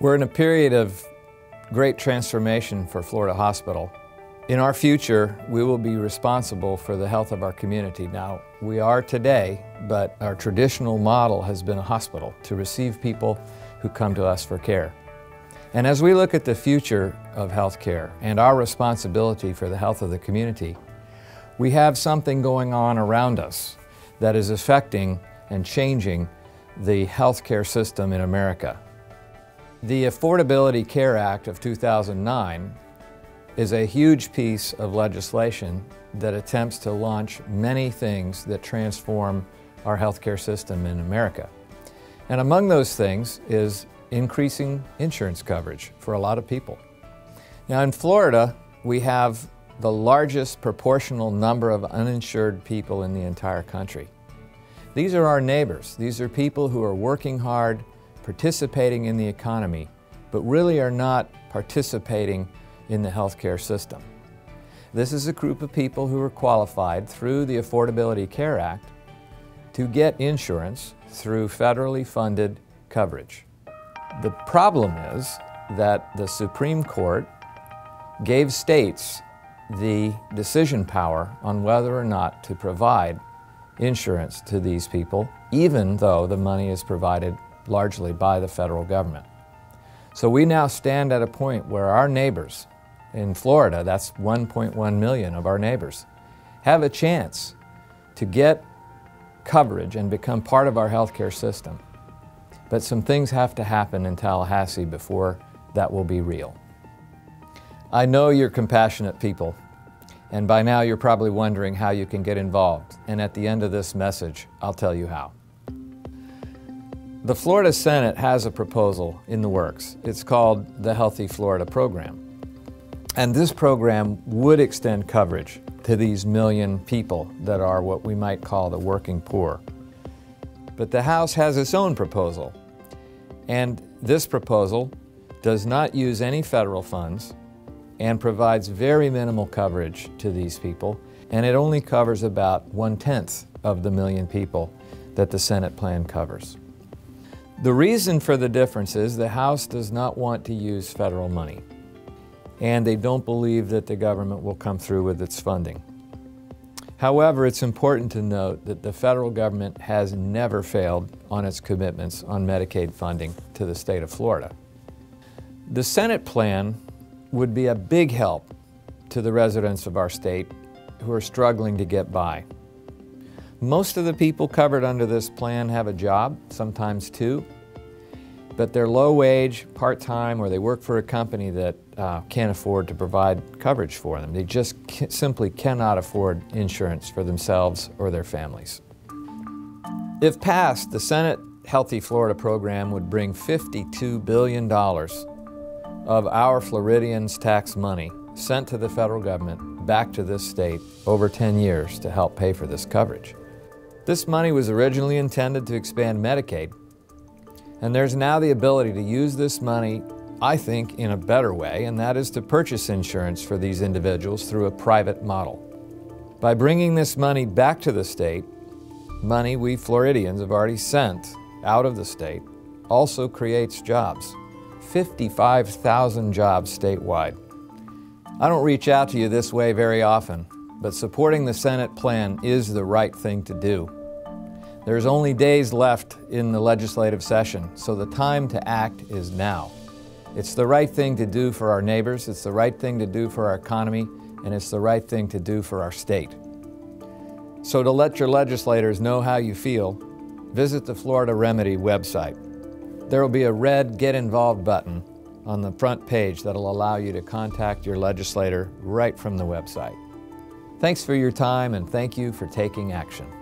We're in a period of great transformation for Florida Hospital. In our future, we will be responsible for the health of our community. Now, we are today, but our traditional model has been a hospital to receive people who come to us for care. And as we look at the future of healthcare and our responsibility for the health of the community, we have something going on around us that is affecting and changing the healthcare system in America. The Affordable Care Act of 2009 is a huge piece of legislation that attempts to launch many things that transform our healthcare system in America. And among those things is increasing insurance coverage for a lot of people. Now in Florida, we have the largest proportional number of uninsured people in the entire country. These are our neighbors. These are people who are working hard, participating in the economy, but really are not participating in the healthcare system. This is a group of people who are qualified through the Affordable Care Act to get insurance through federally funded coverage. The problem is that the Supreme Court gave states the decision power on whether or not to provide insurance to these people, even though the money is provided largely by the federal government. So we now stand at a point where our neighbors in Florida, that's 1.1 million of our neighbors, have a chance to get coverage and become part of our healthcare system. But some things have to happen in Tallahassee before that will be real. I know you're compassionate people, and by now you're probably wondering how you can get involved. And at the end of this message, I'll tell you how. The Florida Senate has a proposal in the works. It's called the Healthy Florida Program. And this program would extend coverage to these million people that are what we might call the working poor. But the House has its own proposal. And this proposal does not use any federal funds and provides very minimal coverage to these people. And it only covers about 1/10 of the million people that the Senate plan covers. The reason for the difference is the House does not want to use federal money, and they don't believe that the government will come through with its funding. However, it's important to note that the federal government has never failed on its commitments on Medicaid funding to the state of Florida. The Senate plan would be a big help to the residents of our state who are struggling to get by. Most of the people covered under this plan have a job, sometimes two, but they're low wage, part-time, or they work for a company that can't afford to provide coverage for them. They just simply cannot afford insurance for themselves or their families. If passed, the Senate Healthy Florida program would bring $52 billion of our Floridians' tax money sent to the federal government back to this state over 10 years to help pay for this coverage. This money was originally intended to expand Medicaid, and there's now the ability to use this money, I think, in a better way, and that is to purchase insurance for these individuals through a private model. By bringing this money back to the state, money we Floridians have already sent out of the state also creates jobs, 55,000 jobs statewide. I don't reach out to you this way very often, but supporting the Senate plan is the right thing to do. There's only days left in the legislative session, so the time to act is now. It's the right thing to do for our neighbors, it's the right thing to do for our economy, and it's the right thing to do for our state. So to let your legislators know how you feel, visit the Florida Remedy website. There will be a red Get Involved button on the front page that'll allow you to contact your legislator right from the website. Thanks for your time, and thank you for taking action.